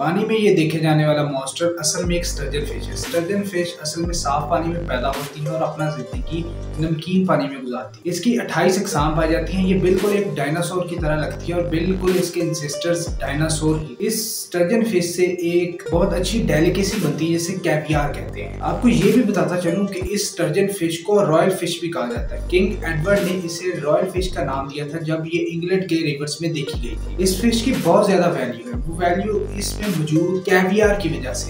पानी में ये देखे जाने वाला मॉन्स्टर असल में एक स्टर्जन फिश है। स्टर्जन फिश असल में साफ पानी में पैदा होती है और अपना जिंदगी नमकीन पानी में गुजारती है। इसकी 28 अकसाम पाई जाती हैं। ये बिल्कुल एक डायनासोर की तरह लगती है और बिल्कुल इसके इंसेस्टर्स डायनासोर की। इस स्टर्जन फिश से एक बहुत अच्छी डेलिकेसी बनती है जिसे कैवियार कहते हैं। आपको ये भी बताता चलूँ कि इस स्टर्जन फिश को रॉयल फिश भी कहा जाता है। किंग एडवर्ड ने इसे रॉयल फिश का नाम दिया था जब ये इंग्लैंड के रिवर्स में देखी गई थी। इस फिश की बहुत ज्यादा वैल्यू है। वो वैल्यू इसमें मौजूद कैवियार की वजह से।